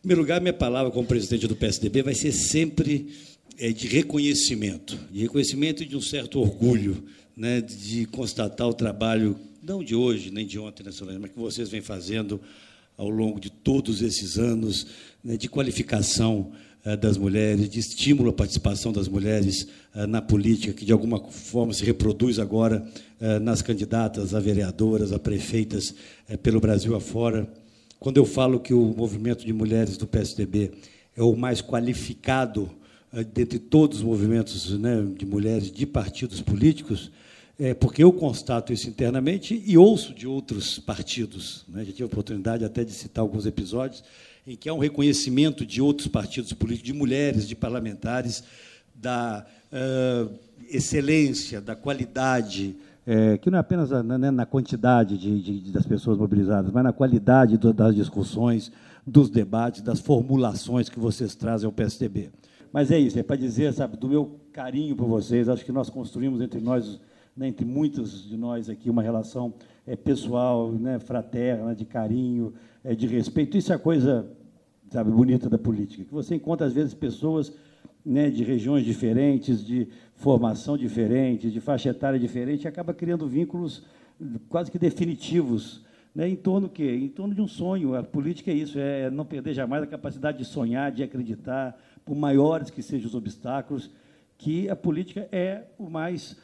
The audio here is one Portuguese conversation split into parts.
Em primeiro lugar, minha palavra como presidente do PSDB vai ser sempre de reconhecimento e de um certo orgulho, né, de constatar o trabalho, não de hoje, nem de ontem, né, Solange, mas que vocês vêm fazendo ao longo de todos esses anos, né, de qualificação das mulheres, de estímulo à participação das mulheres na política, que de alguma forma se reproduz agora nas candidatas a vereadoras, a prefeitas pelo Brasil afora. Quando eu falo que o movimento de mulheres do PSDB é o mais qualificado dentre todos os movimentos, né, de mulheres de partidos políticos, é porque eu constato isso internamente e ouço de outros partidos, né? Já tive a oportunidade até de citar alguns episódios em que há um reconhecimento de outros partidos políticos, de mulheres, de parlamentares, da excelência, da qualidade, que não é apenas na quantidade das pessoas mobilizadas, mas na qualidade das discussões, dos debates, das formulações que vocês trazem ao PSDB. Mas é isso, é para dizer, sabe, do meu carinho por vocês. Acho que nós construímos entre nós, né, entre muitos de nós aqui, uma relação pessoal, né, fraterna, de carinho, de respeito. Isso é a coisa, sabe, bonita da política, que você encontra, às vezes, pessoas, né, de regiões diferentes, de formação diferente, de faixa etária diferente, e acaba criando vínculos quase que definitivos, né, em torno do quê? Em torno de um sonho. A política é isso, é não perder jamais a capacidade de sonhar, de acreditar, por maiores que sejam os obstáculos, que a política é o mais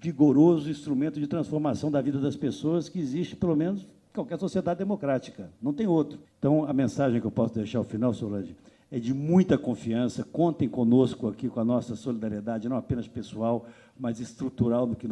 vigoroso instrumento de transformação da vida das pessoas que existe, pelo menos, em qualquer sociedade democrática. Não tem outro. Então, a mensagem que eu posso deixar ao final, Solange, é de muita confiança. Contem conosco aqui, com a nossa solidariedade, não apenas pessoal, mas estrutural, no que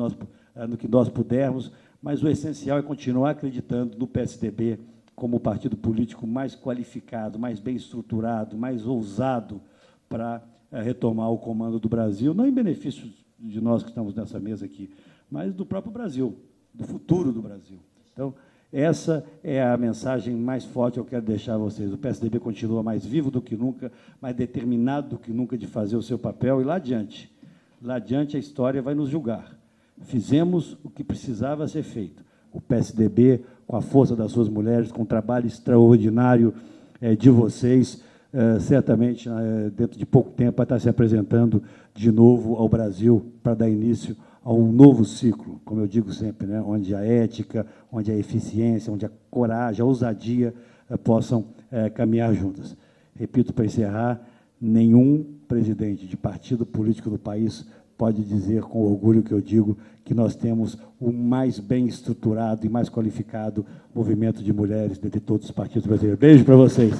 nós pudermos. Mas o essencial é continuar acreditando no PSDB como o partido político mais qualificado, mais bem estruturado, mais ousado para retomar o comando do Brasil, não em benefício de nós que estamos nessa mesa aqui, mas do próprio Brasil, do futuro do Brasil. Então, essa é a mensagem mais forte que eu quero deixar a vocês. O PSDB continua mais vivo do que nunca, mais determinado do que nunca de fazer o seu papel, e lá adiante a história vai nos julgar. Fizemos o que precisava ser feito. O PSDB, com a força das suas mulheres, com o trabalho extraordinário de vocês, certamente, dentro de pouco tempo, vai estar se apresentando de novo ao Brasil para dar início a um novo ciclo, como eu digo sempre, né, onde a ética, onde a eficiência, onde a coragem, a ousadia possam caminhar juntas. Repito, para encerrar, nenhum presidente de partido político do país pode dizer com orgulho que eu digo que nós temos o mais bem estruturado e mais qualificado movimento de mulheres dentre todos os partidos brasileiros. Beijo para vocês.